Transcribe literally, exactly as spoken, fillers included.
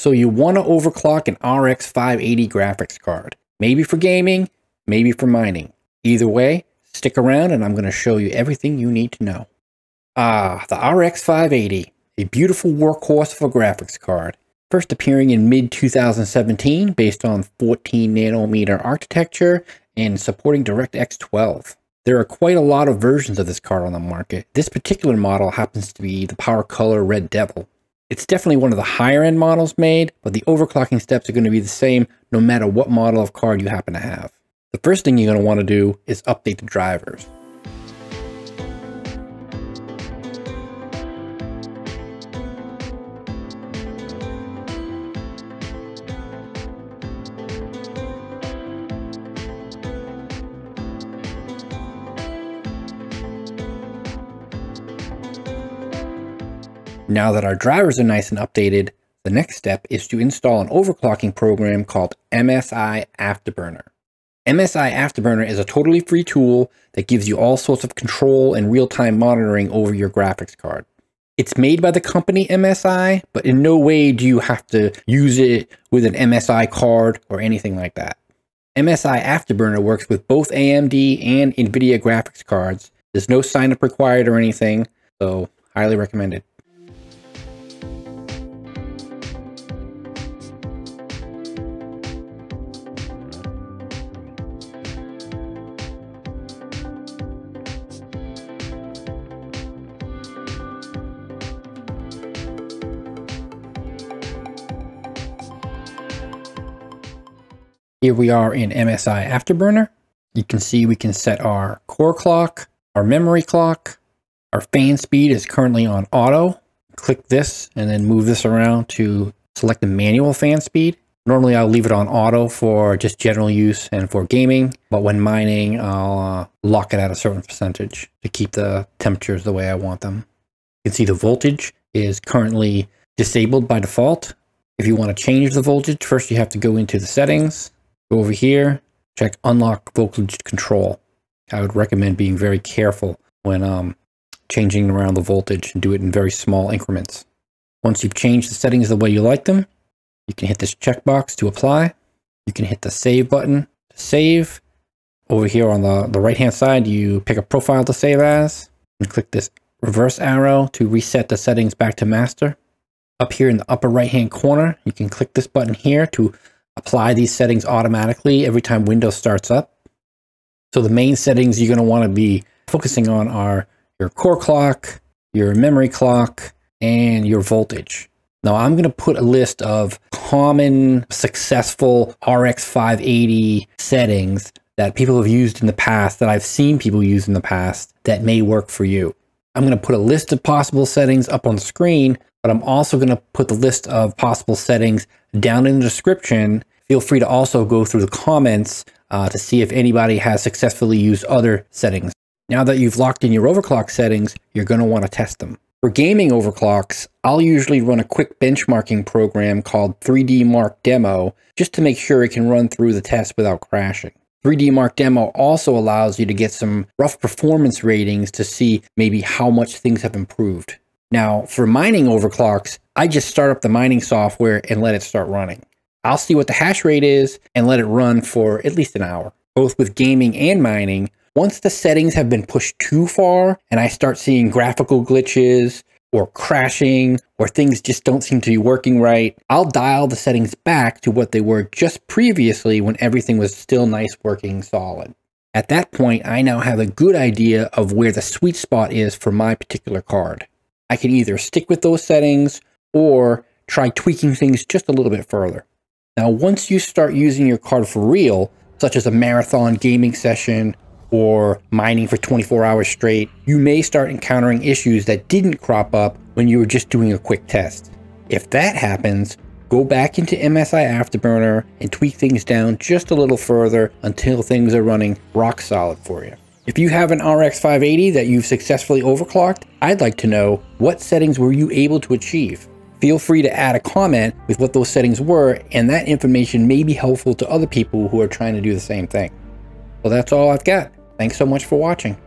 So you want to overclock an R X five eighty graphics card, maybe for gaming, maybe for mining. Either way, stick around and I'm going to show you everything you need to know. Ah, the R X five eighty, a beautiful workhorse of a graphics card. First appearing in mid two thousand seventeen based on fourteen nanometer architecture and supporting DirectX twelve. There are quite a lot of versions of this card on the market. This particular model happens to be the PowerColor Red Devil. It's definitely one of the higher end models made, but the overclocking steps are going to be the same no matter what model of card you happen to have. The first thing you're going to want to do is update the drivers. Now that our drivers are nice and updated, the next step is to install an overclocking program called M S I Afterburner. M S I Afterburner is a totally free tool that gives you all sorts of control and real-time monitoring over your graphics card. It's made by the company M S I, but in no way do you have to use it with an M S I card or anything like that. M S I Afterburner works with both A M D and NVIDIA graphics cards. There's no sign-up required or anything, so highly recommended. Here we are in M S I Afterburner. You can see we can set our core clock, our memory clock, our fan speed is currently on auto. Click this and then move this around to select the manual fan speed. Normally I'll leave it on auto for just general use and for gaming, but when mining, I'll uh, lock it at a certain percentage to keep the temperatures the way I want them. You can see the voltage is currently disabled by default. If you want to change the voltage, first you have to go into the settings. Go over here, check unlock voltage control. I would recommend being very careful when um, changing around the voltage and do it in very small increments. Once you've changed the settings the way you like them, you can hit this checkbox to apply. You can hit the save button to save. Over here on the, the right-hand side, you pick a profile to save as and click this reverse arrow to reset the settings back to master. Up here in the upper right-hand corner, you can click this button here to apply these settings automatically every time Windows starts up. So the main settings you're going to want to be focusing on are your core clock, your memory clock, and your voltage. Now I'm going to put a list of common successful R X five eighty settings that people have used in the past, that I've seen people use in the past that may work for you. I'm going to put a list of possible settings up on the screen, but I'm also going to put the list of possible settings down in the description. Feel free to also go through the comments uh, to see if anybody has successfully used other settings. Now that you've locked in your overclock settings, you're going to want to test them. For gaming overclocks, I'll usually run a quick benchmarking program called three D Mark Demo just to make sure it can run through the test without crashing. three D Mark Demo also allows you to get some rough performance ratings to see maybe how much things have improved. Now, for mining overclocks, I just start up the mining software and let it start running. I'll see what the hash rate is and let it run for at least an hour, both with gaming and mining. Once the settings have been pushed too far and I start seeing graphical glitches or crashing or things just don't seem to be working right, I'll dial the settings back to what they were just previously when everything was still nice, working solid. At that point, I now have a good idea of where the sweet spot is for my particular card. I can either stick with those settings or try tweaking things just a little bit further. Now, once you start using your card for real, such as a marathon gaming session or mining for twenty-four hours straight, you may start encountering issues that didn't crop up when you were just doing a quick test. If that happens, go back into M S I Afterburner and tweak things down just a little further until things are running rock solid for you. If you have an R X five eighty that you've successfully overclocked, I'd like to know, what settings were you able to achieve? Feel free to add a comment with what those settings were, and that information may be helpful to other people who are trying to do the same thing. Well, that's all I've got. Thanks so much for watching.